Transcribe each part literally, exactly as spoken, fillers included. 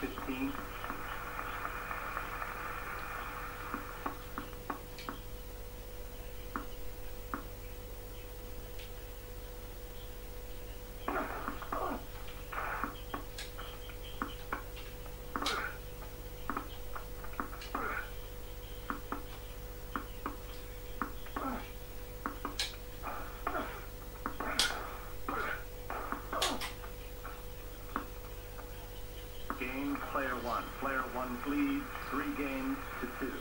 fifteen. Player one. Player one leads three games to two.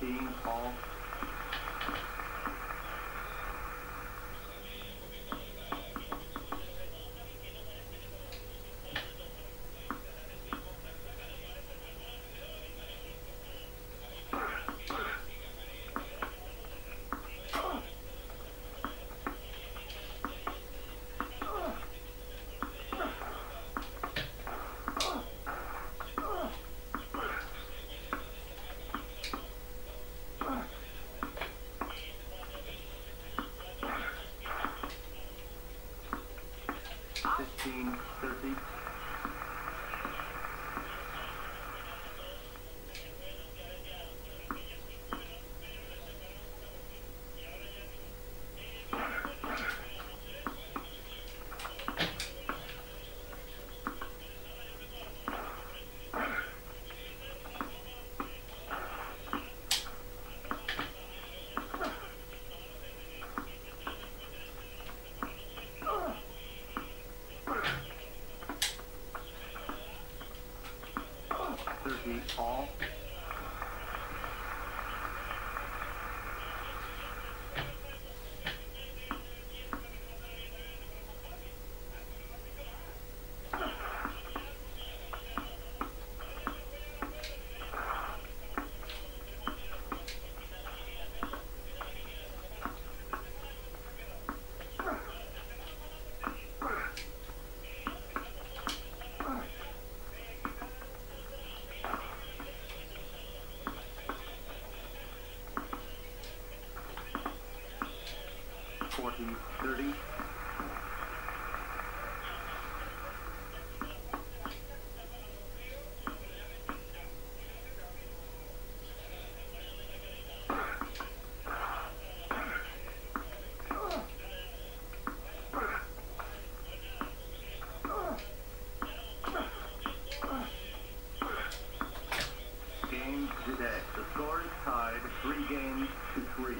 Being all thirty. All. forty, thirty. Game today. The score is tied three games to three.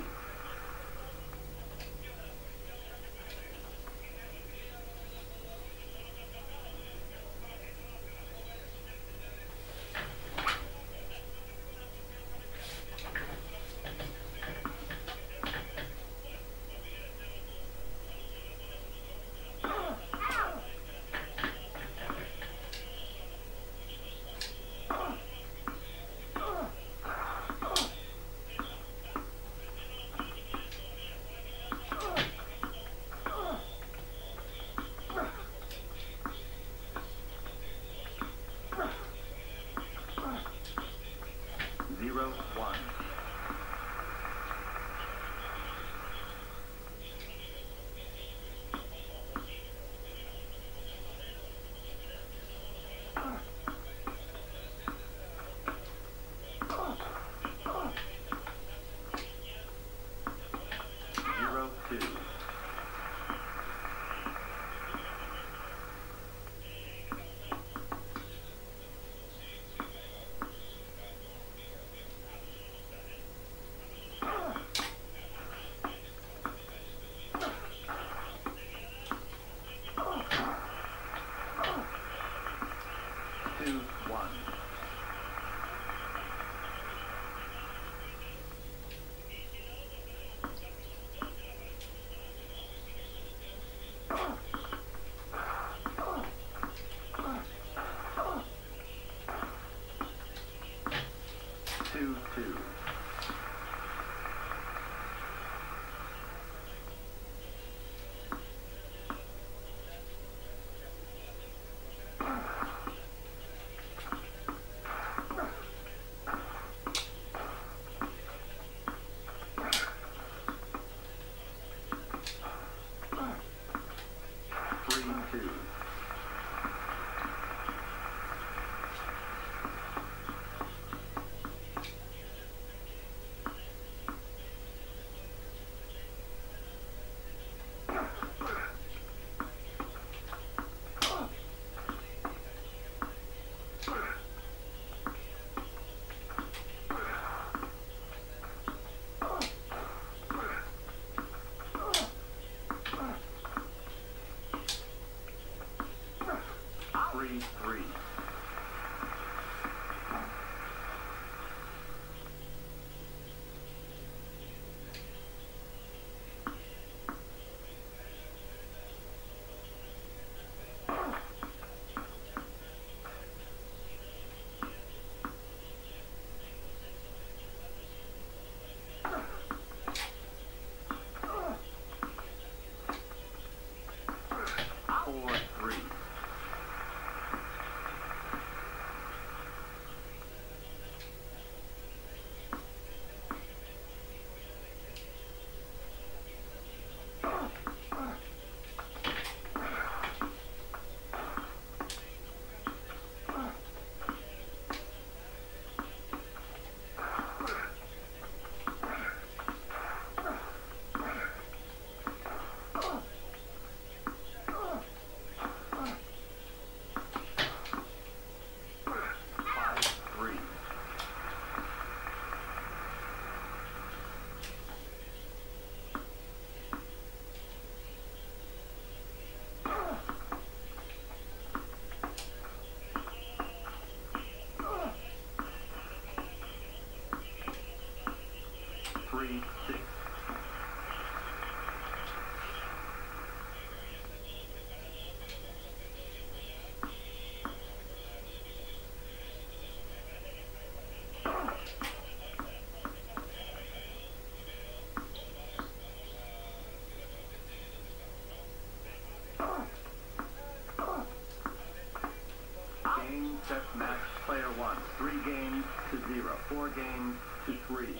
Three games to zero. Four games to three.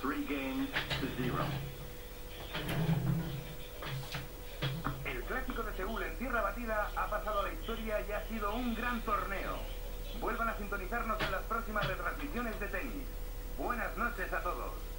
Three games to zero. El clásico de Seúl en tierra batida ha pasado a la historia y ha sido un gran torneo. Vuelvan a sintonizarnos en las próximas retransmisiones de tenis. Buenas noches a todos.